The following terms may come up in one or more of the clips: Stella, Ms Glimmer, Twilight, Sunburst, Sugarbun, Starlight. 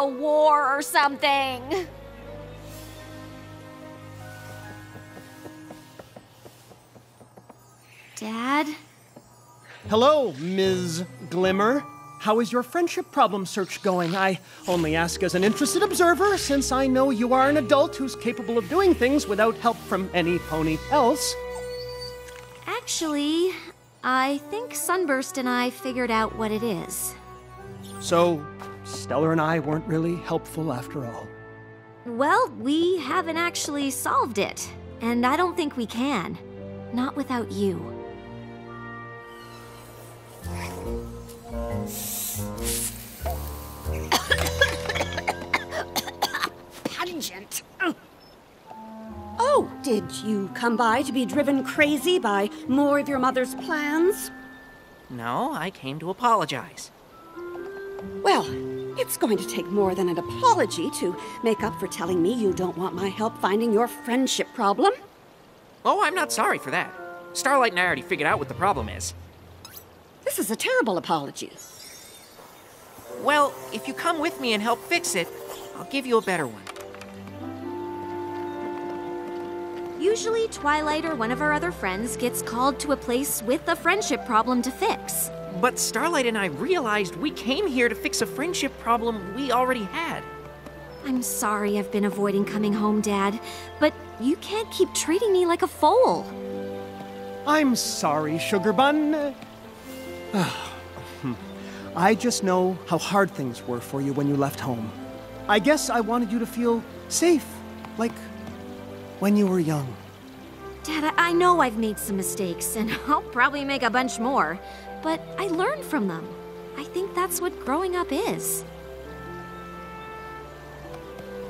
a war or something. Dad? Hello, Ms. Glimmer. How is your friendship problem search going? I only ask as an interested observer, since I know you are an adult who's capable of doing things without help from any pony else. Actually, I think Sunburst and I figured out what it is. So, Stella and I weren't really helpful after all. Well, we haven't actually solved it, and I don't think we can. Not without you. Pungent. Oh, did you come by to be driven crazy by more of your mother's plans? No, I came to apologize. Well, it's going to take more than an apology to make up for telling me you don't want my help finding your friendship problem. Oh, I'm not sorry for that. Starlight and I already figured out what the problem is. This is a terrible apology. Well, if you come with me and help fix it, I'll give you a better one. Usually, Twilight or one of our other friends gets called to a place with a friendship problem to fix. But Starlight and I realized we came here to fix a friendship problem we already had. I'm sorry I've been avoiding coming home, Dad, but you can't keep treating me like a foal. I'm sorry, Sugarbun. I just know how hard things were for you when you left home. I guess I wanted you to feel safe, like when you were young. Dad, I know I've made some mistakes, and I'll probably make a bunch more, but I learned from them. I think that's what growing up is.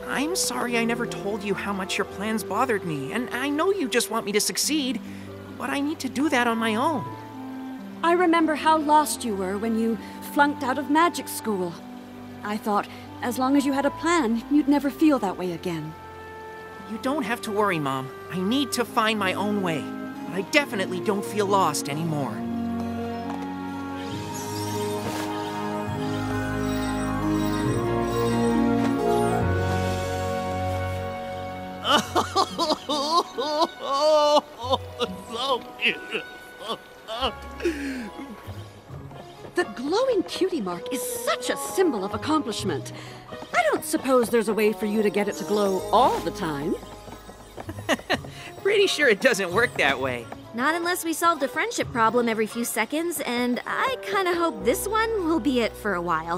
I'm sorry I never told you how much your plans bothered me, and I know you just want me to succeed, but I need to do that on my own. I remember how lost you were when you flunked out of magic school. I thought, as long as you had a plan, you'd never feel that way again. You don't have to worry, Mom. I need to find my own way. But I definitely don't feel lost anymore. So beautiful. The glowing cutie mark is such a symbol of accomplishment. I don't suppose there's a way for you to get it to glow all the time. Pretty sure it doesn't work that way. Not unless we solved a friendship problem every few seconds, and I kind of hope this one will be it for a while.